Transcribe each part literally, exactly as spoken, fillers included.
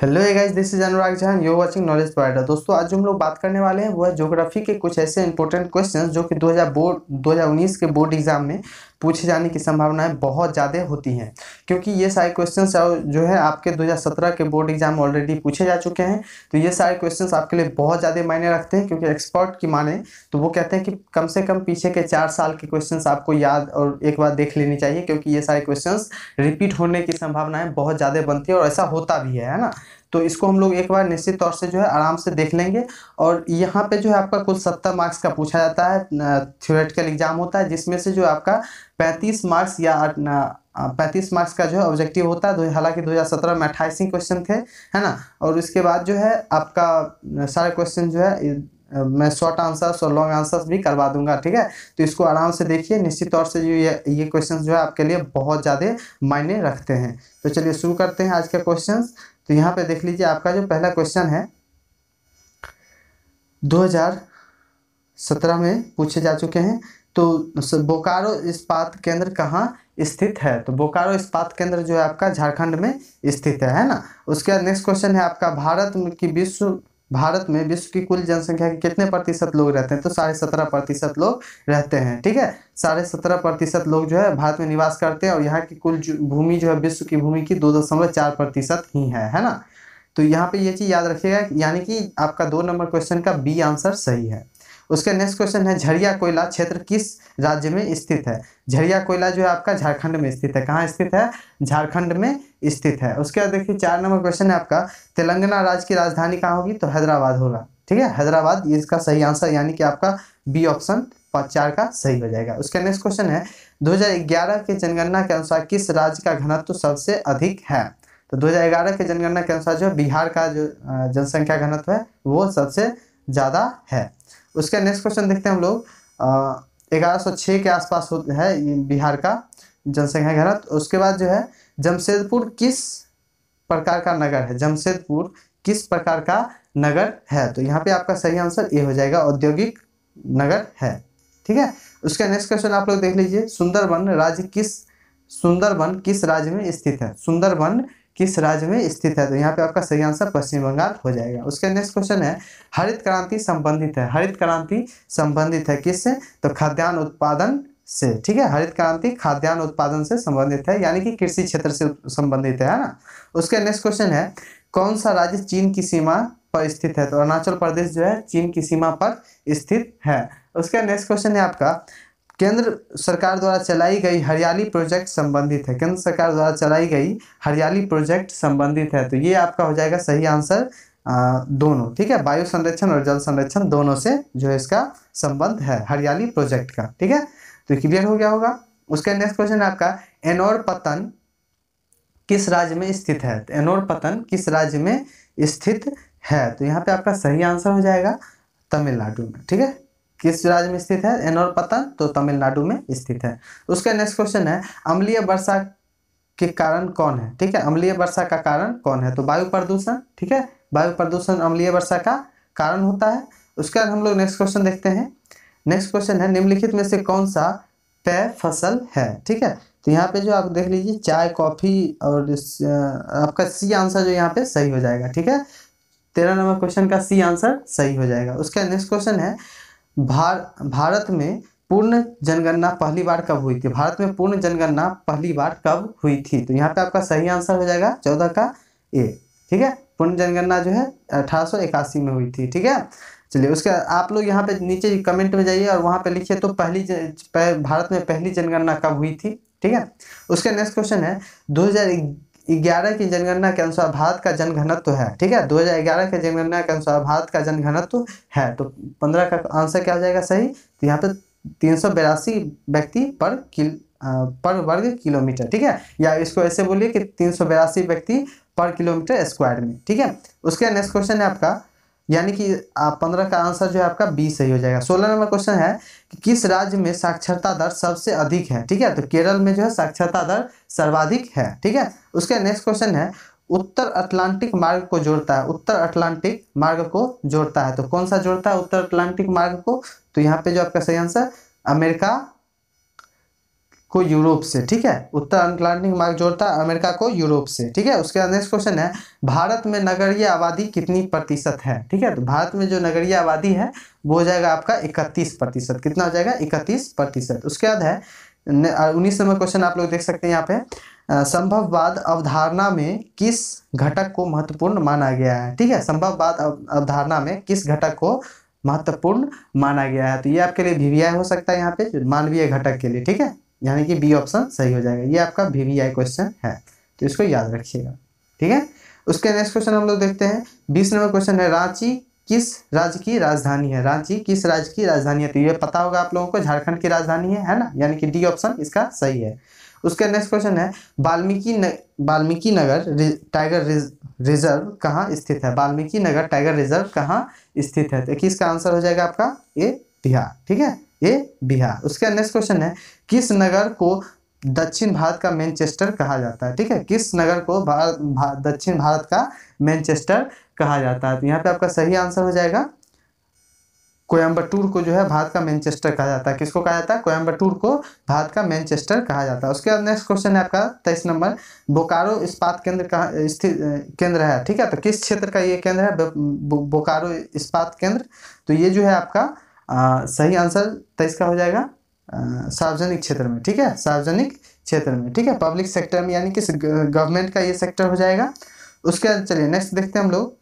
Hello guys, this is Anurag Jain, you watching knowledge provider. दोस्तों, आज हम लोग बात करने वाले हैं वह ज्योग्राफी के कुछ ऐसे इंपॉर्टेंट क्वेश्चंस जो कि दो हज़ार बोर्ड दो हज़ार उन्नीस के बोर्ड एग्जाम में पूछे जाने की संभावनाएं बहुत ज़्यादा होती हैं, क्योंकि ये सारे क्वेश्चंस जो है आपके दो हज़ार सत्रह के बोर्ड एग्जाम ऑलरेडी पूछे जा चुके हैं। तो ये सारे क्वेश्चंस आपके लिए बहुत ज़्यादा मायने रखते हैं, क्योंकि एक्सपर्ट की माने तो वो कहते हैं कि कम से कम पीछे के चार साल के क्वेश्चंस आपको याद और एक बार देख लेनी चाहिए, क्योंकि ये सारे क्वेश्चंस रिपीट होने की संभावनाएँ बहुत ज़्यादा बनती है और ऐसा होता भी है, है ना। तो इसको हम लोग एक बार निश्चित तौर से जो है आराम से देख लेंगे। और यहाँ पे जो है आपका कुल सत्तर मार्क्स का पूछा जाता है थ्योरेटिकल एग्जाम होता है, जिसमें से जो आपका पैंतीस मार्क्स या पैंतीस मार्क्स का जो है ऑब्जेक्टिव होता है। हालांकि दो हज़ार सत्रह में अट्ठाईस ही क्वेश्चन थे, है ना। और उसके बाद जो है आपका सारे क्वेश्चन जो है मैं शॉर्ट आंसर्स और लॉन्ग आंसर्स भी करवा दूंगा, ठीक है। तो इसको आराम से देखिए, निश्चित तौर से जो ये ये क्वेश्चन जो है आपके लिए बहुत ज़्यादा मायने रखते हैं। तो चलिए शुरू करते हैं आज के क्वेश्चन। तो यहाँ पे देख लीजिए, आपका जो पहला क्वेश्चन है दो हज़ार सत्रह में पूछे जा चुके हैं। तो बोकारो इस्पात केंद्र कहाँ स्थित है? तो बोकारो इस्पात केंद्र जो है आपका झारखंड में स्थित है, है ना। उसके बाद नेक्स्ट क्वेश्चन है आपका भारत की विश्व भारत में विश्व की कुल जनसंख्या के कितने प्रतिशत लोग रहते हैं? तो साढ़े सत्रह प्रतिशत लोग रहते हैं, ठीक है। साढ़े सत्रह प्रतिशत लोग जो है भारत में निवास करते हैं और यहाँ की कुल भूमि जो है विश्व की भूमि की दो दशमलव चार प्रतिशत ही है, है ना। तो यहाँ पे ये चीज़ याद रखिएगा, यानी कि आपका दो नंबर क्वेश्चन का बी आंसर सही है। उसका नेक्स्ट क्वेश्चन है झरिया कोयला क्षेत्र किस राज्य में स्थित है? झरिया कोयला जो है आपका झारखंड में स्थित है। कहाँ स्थित है? झारखंड में स्थित है। उसके बाद देखिए चार नंबर क्वेश्चन है आपका तेलंगाना राज्य की राजधानी कहाँ होगी? तो हैदराबाद होगा, ठीक है, हैदराबाद इसका सही आंसर, यानी कि आपका बी ऑप्शन चार का सही हो जाएगा। उसका नेक्स्ट क्वेश्चन है दो हज़ार ग्यारह के जनगणना के अनुसार किस राज्य का घनत्व सबसे अधिक है? तो दो हज़ार ग्यारह के जनगणना के अनुसार जो बिहार का जो जनसंख्या घनत्व है वो सबसे ज़्यादा है। उसका नेक्स्ट क्वेश्चन देखते हैं हम लोग, ग्यारह सौ छः के आसपास है बिहार का जनसंख्या घनत्व। उसके बाद जो है जमशेदपुर किस प्रकार का नगर है? जमशेदपुर किस प्रकार का नगर है? तो यहाँ पे आपका सही आंसर ए हो जाएगा, औद्योगिक नगर है, ठीक है। उसका नेक्स्ट क्वेश्चन आप लोग देख लीजिए, सुंदरबन राज्य किस सुंदरबन किस राज्य में स्थित है? सुंदरबन किस राज्य में स्थित है? तो यहाँ पे आपका सही आंसर पश्चिम बंगाल हो जाएगा। उसका नेक्स्ट क्वेश्चन है हरित क्रांति संबंधित है। हरित क्रांति संबंधित है किससे? तो खाद्यान्न उत्पादन से, ठीक है। हरित क्रांति खाद्यान्न उत्पादन से संबंधित है, यानी कि कृषि क्षेत्र से संबंधित है, है ना। उसका नेक्स्ट क्वेश्चन है कौन सा राज्य चीन की सीमा पर स्थित है? तो अरुणाचल प्रदेश जो है चीन की सीमा पर स्थित है। उसका नेक्स्ट क्वेश्चन है आपका केंद्र सरकार द्वारा चलाई गई हरियाली प्रोजेक्ट संबंधित है। केंद्र सरकार द्वारा चलाई गई हरियाली प्रोजेक्ट संबंधित है। तो ये आपका हो जाएगा सही आंसर आ, दोनों, ठीक है, वायु संरक्षण और जल संरक्षण दोनों से जो है इसका संबंध है हरियाली प्रोजेक्ट का, ठीक है। तो क्लियर हो गया होगा। उसका नेक्स्ट क्वेश्चन है आपका एनोर पतन किस राज्य में स्थित है? तो एनोर पतन किस राज्य में स्थित है? तो यहाँ पे आपका सही आंसर हो जाएगा तमिलनाडु में, ठीक है। किस राज्य में स्थित है एनोर पतन? तो तमिलनाडु में स्थित है। उसका नेक्स्ट क्वेश्चन है अम्लीय वर्षा के कारण कौन है? ठीक है, अम्लीय वर्षा का कारण कौन है? तो वायु प्रदूषण, ठीक है, वायु प्रदूषण अम्लीय वर्षा का कारण होता है। उसके बाद हम लोग नेक्स्ट क्वेश्चन देखते हैं। नेक्स्ट क्वेश्चन है निम्नलिखित में से कौन सा पेय फसल है? ठीक है, तो यहाँ पे जो आप देख लीजिए चाय, कॉफी और आपका सी आंसर जो यहाँ पे सही हो जाएगा, ठीक है। तेरह नंबर क्वेश्चन का सी आंसर सही हो जाएगा। उसका नेक्स्ट क्वेश्चन है भार भारत में पूर्ण जनगणना पहली बार कब हुई थी? भारत में पूर्ण जनगणना पहली बार कब हुई थी? तो यहाँ पे आपका सही आंसर हो जाएगा चौदह का ए, ठीक है। पूर्ण जनगणना जो है अठारह सौ इक्यासी में हुई थी, ठीक है। चलिए उसके आप लोग यहाँ पे नीचे कमेंट में जाइए और वहाँ पे लिखिए तो पहली भारत में पहली जनगणना कब हुई थी, ठीक है। उसका नेक्स्ट क्वेश्चन है दो हजार ग्यारह की जनगणना के अनुसार भारत का जनघनत्व है, ठीक है। दो हज़ार ग्यारह के जनगणना के अनुसार भारत का जनघनत्व है। तो पंद्रह का आंसर क्या हो जाएगा सही? तो यहाँ पे तीन सौ बेरासी व्यक्ति पर किल पर वर्ग किलोमीटर, ठीक है, या इसको ऐसे बोलिए कि तीन सौ बेरासी व्यक्ति पर किलोमीटर स्क्वायर में, ठीक है। उसका नेक्स्ट क्वेश्चन है आपका, यानी कि पंद्रह का आंसर जो है आपका बी सही हो जाएगा। सोलह नंबर क्वेश्चन है कि किस राज्य में साक्षरता दर सबसे अधिक है? ठीक है, तो केरल में जो है साक्षरता दर सर्वाधिक है, ठीक है। उसका नेक्स्ट क्वेश्चन है उत्तर अटलांटिक मार्ग को जोड़ता है। उत्तर अटलांटिक मार्ग को जोड़ता है, तो कौन सा जोड़ता है उत्तर अटलांटिक मार्ग को? तो यहाँ पे जो आपका सही आंसर अमेरिका को यूरोप से, ठीक है, उत्तर अटलांटिक मार्ग जोड़ता है अमेरिका को यूरोप से, ठीक है। उसके बाद नेक्स्ट क्वेश्चन है भारत में नगरीय आबादी कितनी प्रतिशत है, ठीक है। तो भारत में जो नगरीय आबादी है वो हो जाएगा आपका इकतीस प्रतिशत, कितना हो जाएगा इकतीस प्रतिशत। उसके बाद है उन्नीस नंबर क्वेश्चन, आप लोग देख सकते हैं यहाँ पे संभववाद अवधारणा में किस घटक को महत्वपूर्ण माना गया है, ठीक है। संभववाद अवधारणा में किस घटक को महत्वपूर्ण माना गया है, तो ये आपके लिए वीवीआई हो सकता है यहाँ पे मानवीय घटक के लिए, ठीक है, यानी कि बी ऑप्शन सही हो जाएगा। ये आपका वीवीआई क्वेश्चन है तो इसको याद रखिएगा, ठीक है। उसके नेक्स्ट क्वेश्चन हम लोग देखते हैं, बीस नंबर क्वेश्चन है रांची किस राज्य की राजधानी है, रांची किस राज्य की राजधानी है, तो ये पता होगा आप लोगों को झारखंड की राजधानी है, है ना, यानी कि डी ऑप्शन इसका सही है। उसका नेक्स्ट क्वेश्चन है बाल्मीकि बाल्मीकि नगर टाइगर रिजर्व कहाँ स्थित है, बाल्मीकि नगर टाइगर रिजर्व कहाँ स्थित है, तो किसका आंसर हो जाएगा आपका ए बिहार, ठीक है, ए बिहार। उसका नेक्स्ट क्वेश्चन है किस नगर को दक्षिण भारत का मैनचेस्टर कहा जाता है, ठीक है, किस नगर को भारत भा, दक्षिण भारत का मैनचेस्टर कहा जाता है, तो यहाँ पे आपका सही आंसर हो जाएगा कोयम्बटूर को जो है भारत का मैनचेस्टर कहा जाता है, किसको कहा जाता है, कोयम्बटूर को भारत का मैनचेस्टर कहा जाता है। उसके बाद नेक्स्ट क्वेश्चन है आपका तेईस नंबर, बोकारो इस्पात केंद्र कहाँ स्थित केंद्र है, ठीक है, तो किस क्षेत्र का ये केंद्र है, बोकारो इस्पात केंद्र, तो ये जो है आपका आ, सही आंसर तेईस का हो जाएगा सार्वजनिक क्षेत्र में, ठीक है, सार्वजनिक क्षेत्र में, ठीक है, पब्लिक सेक्टर में, यानी कि गवर्नमेंट का ये सेक्टर हो जाएगा। उसके बाद चलिए नेक्स्ट देखते हैं हम लोग,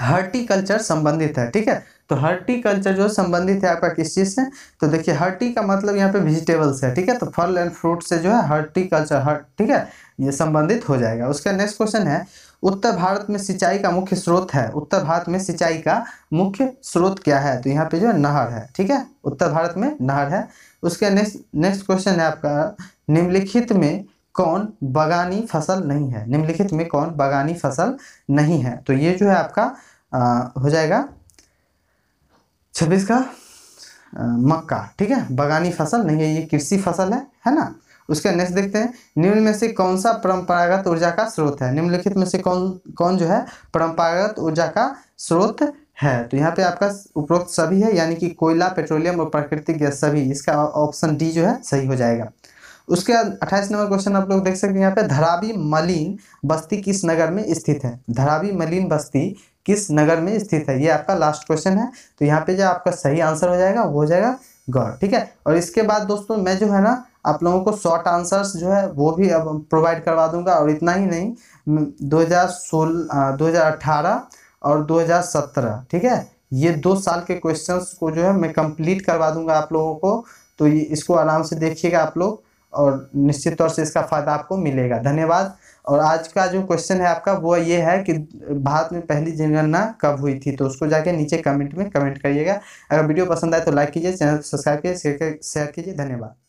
हर्टिकल्चर संबंधित है, ठीक है, तो हर्टिकल्चर जो संबंधित है आपका किस चीज़ से, तो देखिए हर्टी का मतलब यहाँ पे वेजिटेबल्स है, ठीक है, तो फल एंड फ्रूट से जो है हर्टिकल्चर हर्ट, ठीक है, ये संबंधित हो जाएगा। उसका नेक्स्ट क्वेश्चन है उत्तर भारत में सिंचाई का मुख्य स्रोत है, उत्तर भारत में सिंचाई का मुख्य स्रोत क्या है, तो यहाँ पे जो है नहर है, ठीक है, उत्तर भारत में नहर है। उसका नेक्स्ट नेक्स्ट क्वेश्चन है आपका निम्नलिखित में कौन बागानी फसल नहीं है, निम्नलिखित में कौन बागानी फसल नहीं है, तो ये जो है आपका आ, हो जाएगा छब्बीस का आ, मक्का, ठीक है, बागानी फसल नहीं है, ये कृषि फसल है, है ना। उसके नेक्स्ट देखते हैं निम्न में से कौन सा परंपरागत ऊर्जा का स्रोत है, निम्नलिखित में से कौन कौन जो है परंपरागत ऊर्जा का स्रोत है, तो यहाँ पे आपका उपरोक्त सभी है, यानी कि कोयला, पेट्रोलियम और प्राकृतिक गैस सभी, इसका ऑप्शन डी जो है सही हो जाएगा। उसके बाद अट्ठाईस नंबर क्वेश्चन आप लोग देख सकते हैं यहाँ पे, धरावी मलिन बस्ती किस नगर में स्थित है, धरावी मलिन बस्ती किस नगर में स्थित है, ये आपका लास्ट क्वेश्चन है, तो यहाँ पे जो आपका सही आंसर हो जाएगा वो हो जाएगा गौर, ठीक है। और इसके बाद दोस्तों मैं जो है ना आप लोगों को शॉर्ट आंसर्स जो है वो भी अब प्रोवाइड करवा दूंगा, और इतना ही नहीं दो हज़ार सोलह, दो हज़ार अठारह और दो हज़ार सत्रह, ठीक है, ये दो साल के क्वेश्चंस को जो है मैं कंप्लीट करवा दूंगा आप लोगों को, तो ये इसको आराम से देखिएगा आप लोग और निश्चित तौर से इसका फ़ायदा आपको मिलेगा। धन्यवाद। और आज का जो क्वेश्चन है आपका वो ये है कि भारत में पहली जनगणना कब हुई थी, तो उसको जाके नीचे कमेंट में कमेंट करिएगा। अगर वीडियो पसंद आए तो लाइक कीजिए, चैनल सब्सक्राइब कीजिए, शेयर कीजिए। धन्यवाद।